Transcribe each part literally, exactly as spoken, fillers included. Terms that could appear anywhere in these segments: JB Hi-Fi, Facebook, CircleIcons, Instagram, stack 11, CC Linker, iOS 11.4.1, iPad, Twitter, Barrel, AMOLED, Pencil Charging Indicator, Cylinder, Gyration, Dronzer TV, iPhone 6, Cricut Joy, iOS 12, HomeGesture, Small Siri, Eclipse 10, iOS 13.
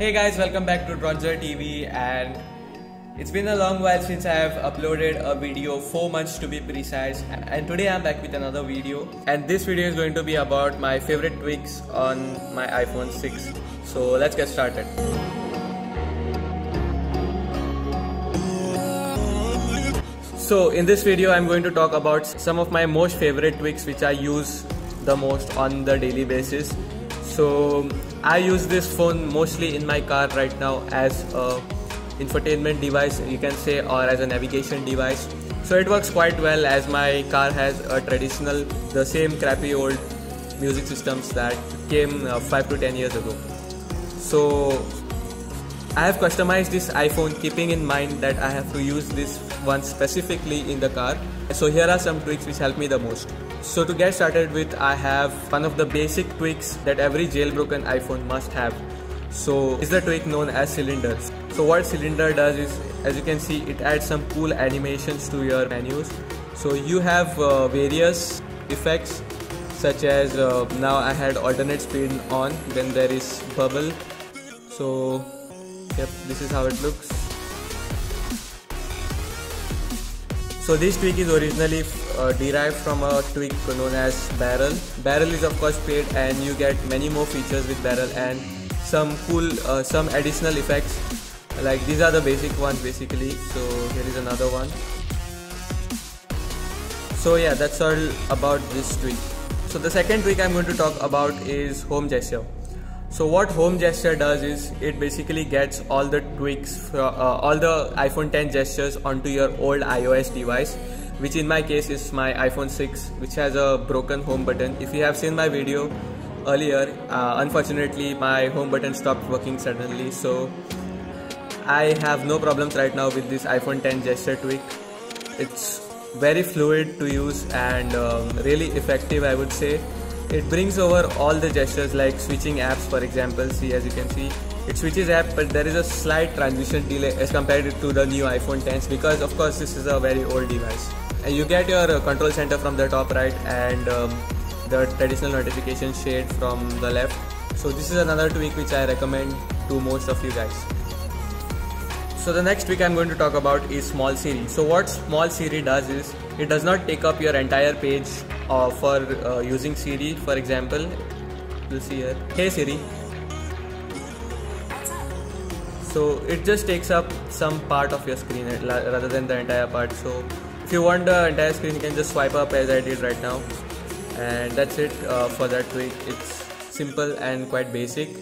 Hey guys, welcome back to Dronzer T V, and it's been a long while since I have uploaded a video, four months to be precise, and today I'm back with another video, and this video is going to be about my favorite tweaks on my iPhone six. So let's get started. So in this video I'm going to talk about some of my most favorite tweaks which I use the most on the daily basis. So I use this phone mostly in my car right now as a infotainment device, you can say, or as a navigation device. So it works quite well as my car has a traditional, the same crappy old music systems that came uh, five to ten years ago. So I have customized this iPhone keeping in mind that I have to use this one specifically in the car. So here are some tweaks which help me the most. So to get started with, I have one of the basic tweaks that every jailbroken iPhone must have. So is the tweak known as Cylinder. So what Cylinder does is, as you can see, it adds some cool animations to your menus. So you have uh, various effects such as uh, now I had alternate speed on, then there is bubble. So yep, this is how it looks. So this tweak is originally uh, derived from a tweak known as Barrel. Barrel is of course paid, and you get many more features with Barrel and some cool, uh, some additional effects. Like these are the basic ones basically. So here is another one. So yeah, that's all about this tweak. So the second tweak I'm going to talk about is HomeGesture. So what HomeGesture does is it basically gets all the tweaks, for, uh, all the iPhone ten gestures onto your old iOS device, which in my case is my iPhone six, which has a broken home button. If you have seen my video earlier, uh, unfortunately my home button stopped working suddenly, so I have no problems right now with this iPhone ten gesture tweak. It's very fluid to use and um, really effective, I would say. It brings over all the gestures, like switching apps for example. See, as you can see, it switches app, but there is a slight transition delay as compared to the new iPhone tens, because of course this is a very old device. And you get your control center from the top right, and um, the traditional notification shade from the left. So this is another tweak which I recommend to most of you guys. So the next tweak I'm going to talk about is Small Siri. So what Small Siri does is, it does not take up your entire page Uh, for uh, using Siri. For example, you'll see here, "Hey Siri." So it just takes up some part of your screen rather than the entire part. So if you want the entire screen, you can just swipe up as I did right now, and that's it uh, for that tweak. It's simple and quite basic,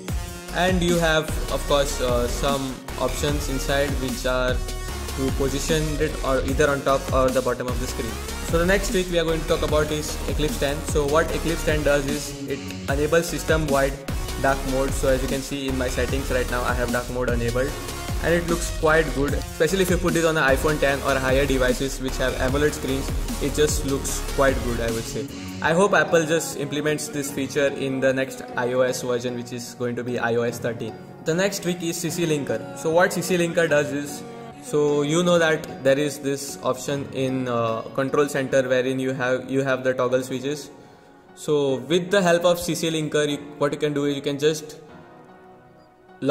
and you have of course uh, some options inside, which are to position it or either on top or the bottom of the screen. So the next tweak we are going to talk about is Eclipse ten. So what Eclipse ten does is, it enables system-wide dark mode. So as you can see in my settings right now, I have dark mode enabled, and it looks quite good, especially if you put this on an iPhone ten or higher devices which have AMOLED screens. It just looks quite good, I would say. I hope Apple just implements this feature in the next iOS version, which is going to be iOS thirteen. The next tweak is C C Linker. So what C C Linker does is, so you know that there is this option in uh, control center wherein you have you have the toggle switches. So with the help of C C Linker, you, what you can do is you can just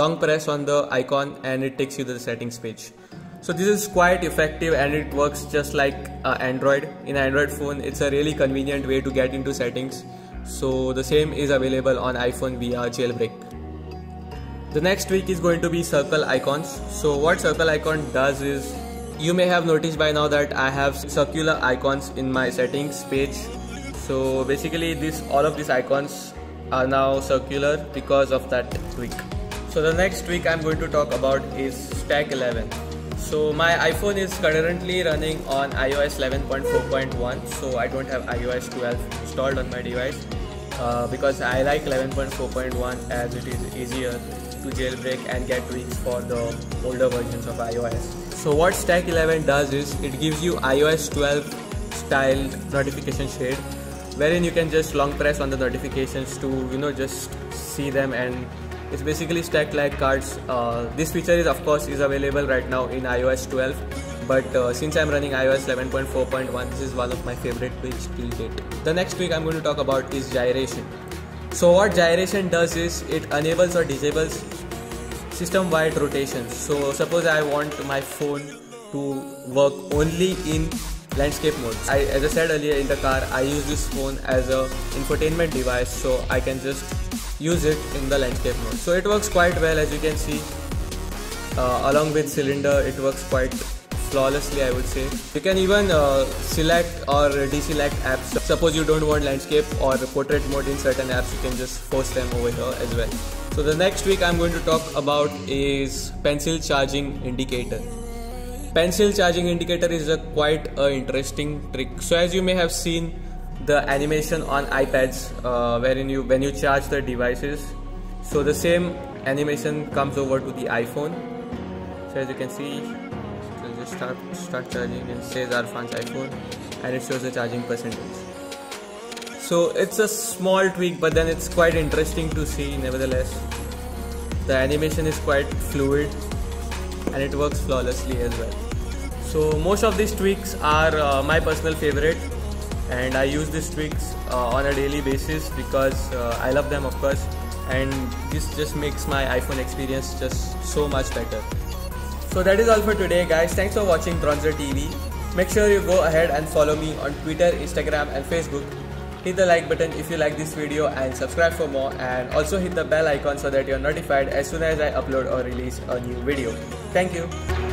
long press on the icon and it takes you to the settings page. So this is quite effective, and it works just like uh, Android. In Android phone, it's a really convenient way to get into settings. So the same is available on iPhone via jailbreak. The next tweak is going to be CircleIcons. So what CircleIcon does is, you may have noticed by now that I have circular icons in my settings page. So basically this, all of these icons are now circular because of that tweak. So the next tweak I'm going to talk about is stack eleven. So my iPhone is currently running on iOS eleven point four point one. So I don't have iOS twelve installed on my device uh, because I like eleven point four point one as it is easier to jailbreak and get tweaks for the older versions of iOS. So what stack eleven does is, it gives you iOS twelve style notification shade, wherein you can just long press on the notifications to, you know, just see them, and it's basically stacked like cards. Uh, this feature is of course is available right now in iOS twelve, but uh, since I'm running iOS eleven point four point one, this is one of my favorite tweaks till date. The next tweak I'm going to talk about is Gyration. So what Gyration does is, it enables or disables system wide rotation. So suppose I want my phone to work only in landscape mode. I, as I said earlier in the car, I use this phone as a infotainment device, so I can just use it in the landscape mode. So it works quite well, as you can see. Uh, along with Cylinder, it works quite flawlessly, I would say. You can even uh, select or deselect apps. Suppose you don't want landscape or portrait mode in certain apps, you can just force them over here as well. So the next week I'm going to talk about is Pencil Charging Indicator. Pencil Charging Indicator is a quite a interesting trick. So as you may have seen the animation on iPads, uh, wherein you when you charge the devices, so the same animation comes over to the iPhone. So as you can see, so just start start charging and says Arfan's iPhone, and it shows the charging percentage. So it's a small tweak, but then it's quite interesting to see. Nevertheless, the animation is quite fluid and it works flawlessly as well. So most of these tweaks are uh, my personal favorite, and I use these tweaks uh, on a daily basis because uh, I love them, of course, and this just makes my iPhone experience just so much better. So that is all for today, guys. Thanks for watching Dronzer T V. Make sure you go ahead and follow me on Twitter, Instagram and Facebook. Hit the like button if you like this video and subscribe for more, and also hit the bell icon so that you're notified as soon as I upload or release a new video. Thank you.